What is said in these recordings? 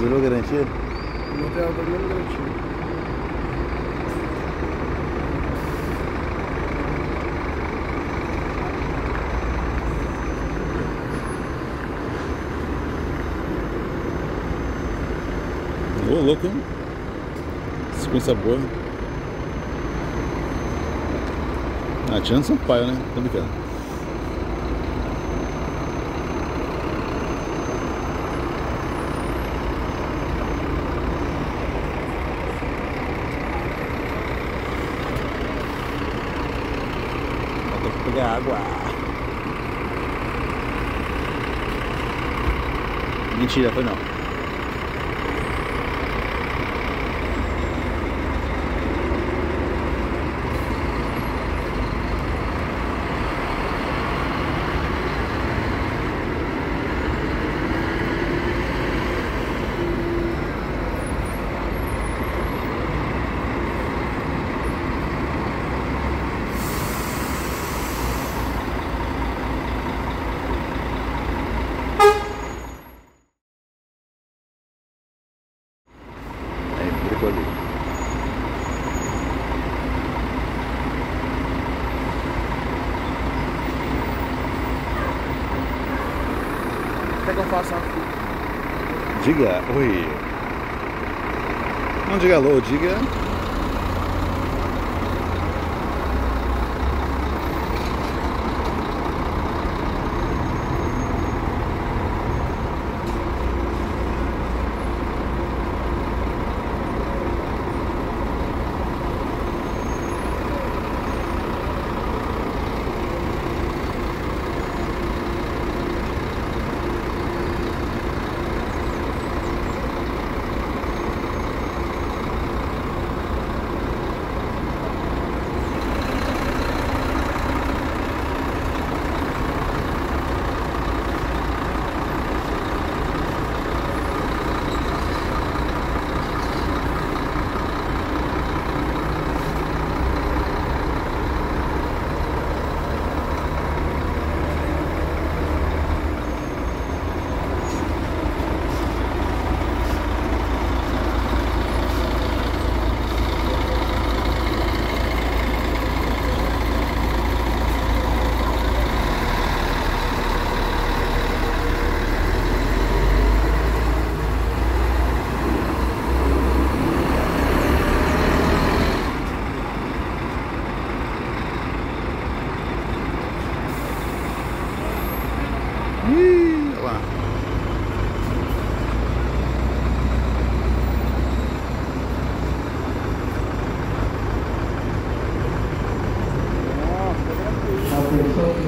Zerou garantido? O motor não garantiu. Ô, louco, hein? Com sabor. Ah, tirando Sampaio, né? Tô brincando. Tem que pegar água. Mentira, foi não. Diga oi. Não diga alô, diga.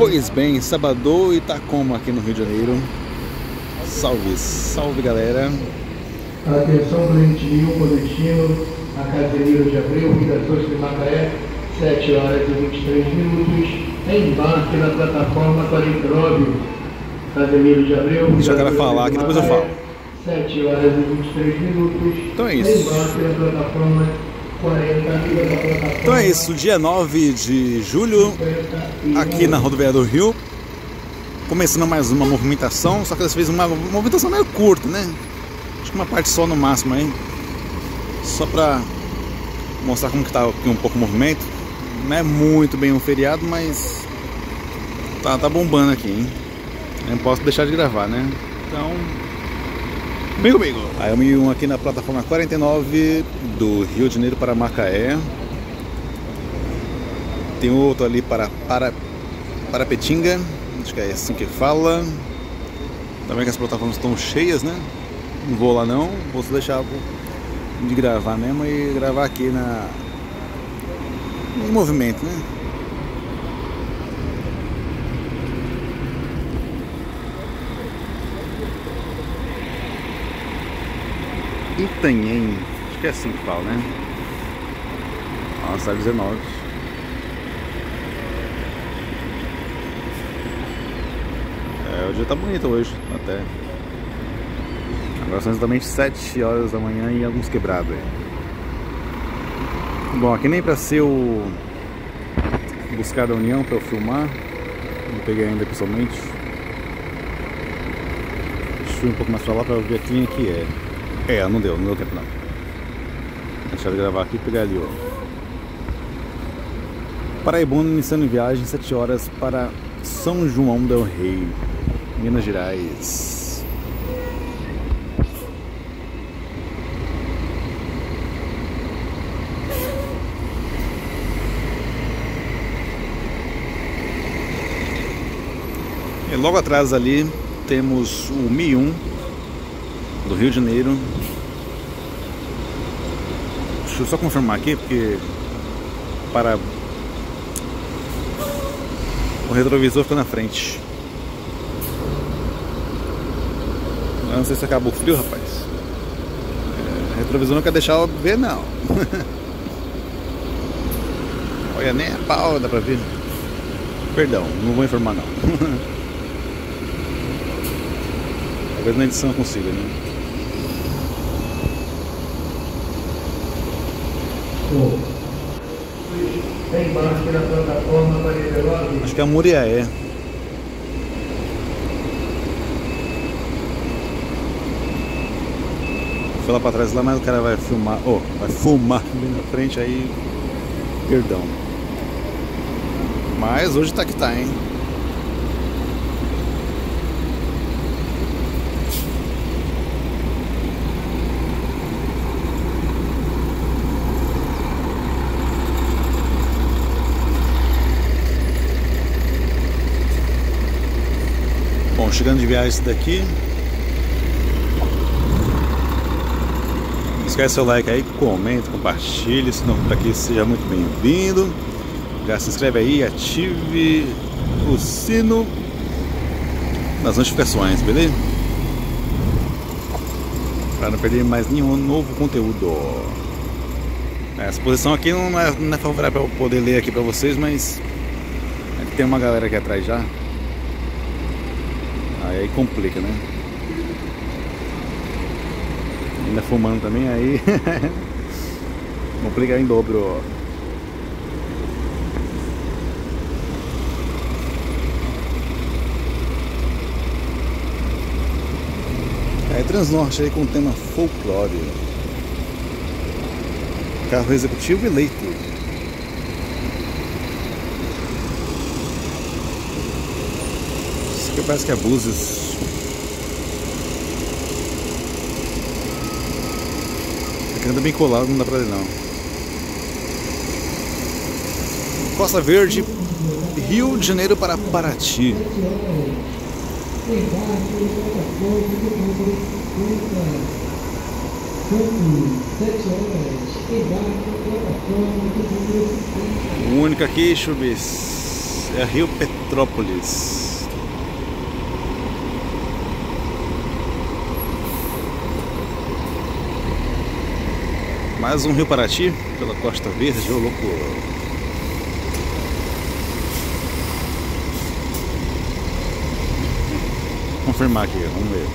Pois bem, Sabadão e Itacoma aqui no Rio de Janeiro. Salve, salve galera. Atenção doentio coletivo na Casimiro de Abreu, ligações de Macaé, 7 horas e 23 minutos, embarque na plataforma 49. Casimiro de Abreu, deixa o cara falar aqui, depois eu falo. 7 horas e 23 minutos, então é isso. Embarque na plataforma 40. Então é isso, dia 9 de julho, aqui na rodovia do Rio, começando mais uma movimentação, só que dessa vez uma movimentação meio curta, né? Acho que uma parte só no máximo aí, só pra mostrar como que tá aqui um pouco o movimento. Não é muito bem um feriado, mas tá bombando aqui, hein? Não posso deixar de gravar, né? Então... Comigo. Aí eu aqui na plataforma 49 do Rio de Janeiro para Macaé. Tem outro ali para Petinga, acho que é assim que fala. Também que as plataformas estão cheias, né? Não vou lá não, vou deixar de gravar mesmo e gravar aqui no movimento, né? Itanhen, acho que é assim que fala, né? Nossa, 19. É, o dia tá bonito hoje, até. Agora são exatamente 7 horas da manhã e alguns quebrados aí. Bom, aqui nem pra ser o buscar da União pra eu filmar. Não peguei ainda pessoalmente. Deixa eu ir um pouco mais pra lá pra eu ver quem aqui é. É, não deu tempo não. Deixa eu gravar aqui e pegar ali, ó. Paraibuna iniciando viagem 7 horas para São João del Rei, Minas Gerais. E logo atrás ali temos o Mi-1 do Rio de Janeiro. Deixa eu só confirmar aqui, porque para o retrovisor fica na frente. Eu não sei se acabou o frio, rapaz. O retrovisor não quer deixar eu ver, não. Olha, nem a pau dá pra ver. Perdão, não vou informar, não. Talvez na edição eu consiga, né? Acho que é a Muriaé. Foi lá pra trás lá, mas o cara vai filmar. Oh, vai fumar ali na frente aí. Perdão. Mas hoje tá que tá, hein? Chegando de viagem isso daqui. Não esquece seu like aí, comenta, compartilha. Se não por aqui, seja muito bem-vindo. Já se inscreve aí, ative o sino das notificações, beleza? Para não perder mais nenhum novo conteúdo. Essa posição aqui não é favorável para eu poder ler aqui para vocês, mas tem uma galera aqui atrás já. Aí complica, né? Ainda fumando também, aí complica em dobro. É Transnorte aí com o tema folclore. Carro executivo eleito. Parece que é Búzios. Aqui anda bem colado, não dá pra ler não. Costa Verde, Rio de Janeiro para Paraty. O único aqui, Chubis, é Rio Petrópolis. Mais um Rio Paraty pela Costa Verde, ô louco. Confirmar aqui, vamos ver.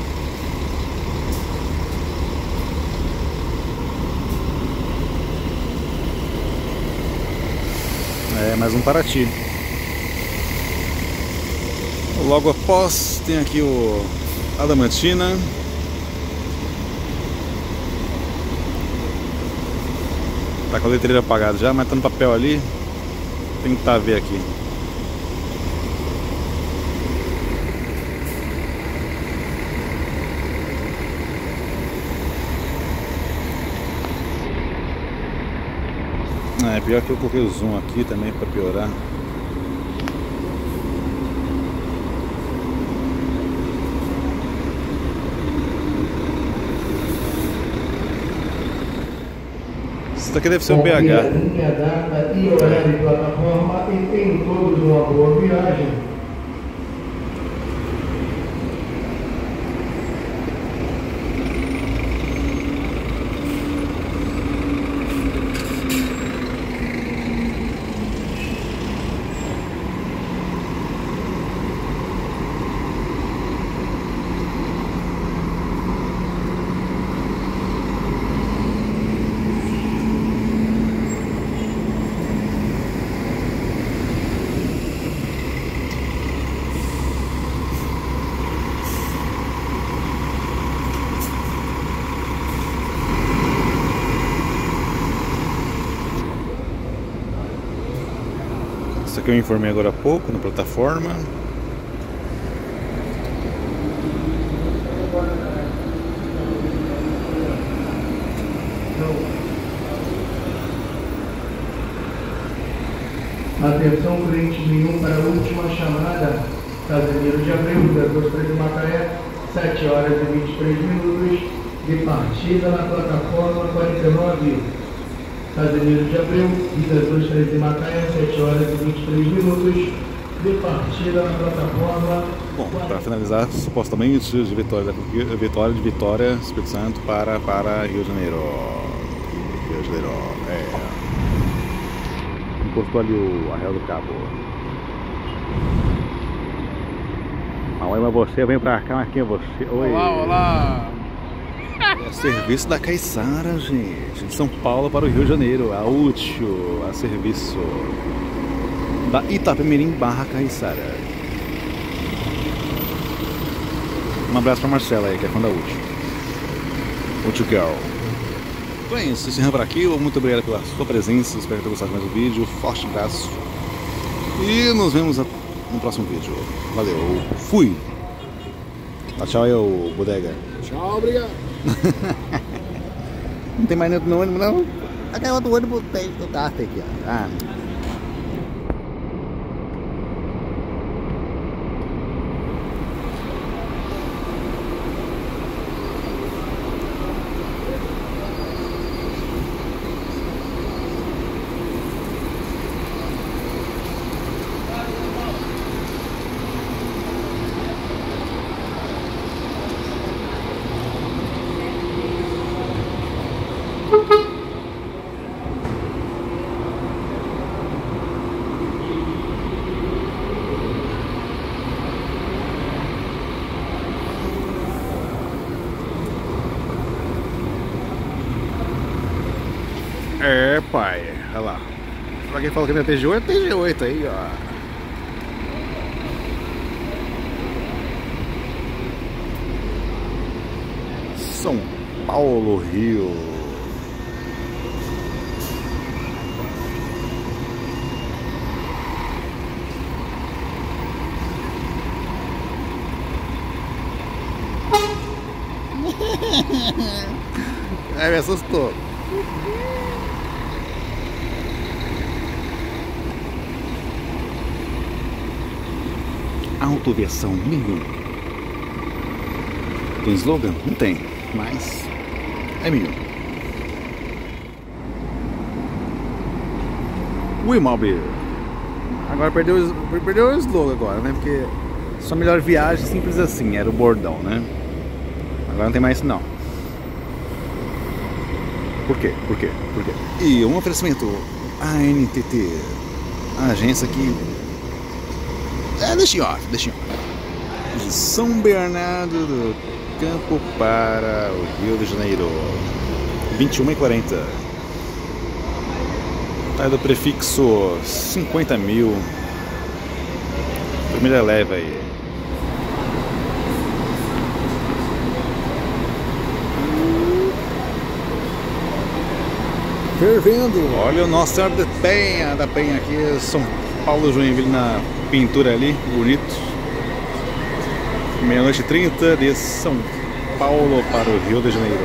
É, mais um Paraty. Logo após tem aqui o Adamantina. Tá com a letreira apagada já, mas tá no papel ali. Tentar ver aqui. É pior que eu coloquei o zoom aqui também pra piorar. Isso aqui deve ser o BH. Essa que eu informei agora há pouco na plataforma. Atenção, cliente nenhum para a última chamada. Casimiro de Abreu, depois de Macaé, 7 horas e 23 minutos, de partida na plataforma 49. Casimiro de Abreu, depois de Macaé, 7 horas e 23 minutos, de partida na plataforma. Bom, para finalizar, supostamente de Vitória, Espírito Santo, para Rio de Janeiro. Rio de Janeiro, Encostou ali o Aero do Cabo. Olá, você vem pra cá, Marquinhos, você. Oi. Olá, olá. É serviço da Caiçara, gente. De São Paulo para o Rio de Janeiro. A Útil, a serviço da Itapemirim/Caiçara. Um abraço pra Marcela aí, que é fã da Útil. Útil Girl. Então é isso, encerrando por aqui, muito obrigado pela sua presença, espero que tenha gostado mais do vídeo, forte abraço e nos vemos no próximo vídeo. Valeu, fui! Tchau aí, ô bodega. Tchau, obrigado. Não tem mais dentro do ônibus não? A galera do ônibus tem do carro aqui, ó. É, pai, olha lá. Pra quem fala que não é TG8, é TG8 aí, ó. São Paulo, Rio. É, me assustou. Autoviação Mio. Tem slogan? Não tem, mas é Mio. O imóvel agora perdeu o slogan agora, né? Porque só melhor viagem simples assim, era o bordão, né? Agora não tem mais isso não. Por quê? E um oferecimento ANTT, a agência que deixa em off. De São Bernardo do Campo para o Rio de Janeiro, 21h40. Tá do prefixo 50.000. Primeira leva aí. Fervendo. Olha o Nossa Senhora da Penha aqui, São Paulo, Joinville na pintura ali, bonito. 00:30 de São Paulo para o Rio de Janeiro.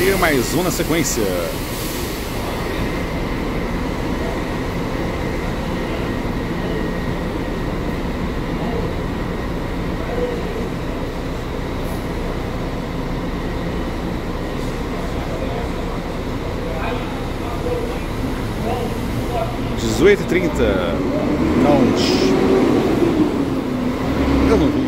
E mais um na sequência. Não, eu não vi.